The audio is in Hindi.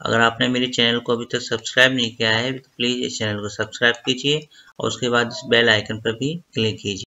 अगर आपने मेरे चैनल को अभी तक सब्सक्राइब नहीं किया है तो प्लीज़ इस चैनल को सब्सक्राइब कीजिए और उसके बाद इस बेल आइकन पर भी क्लिक कीजिए।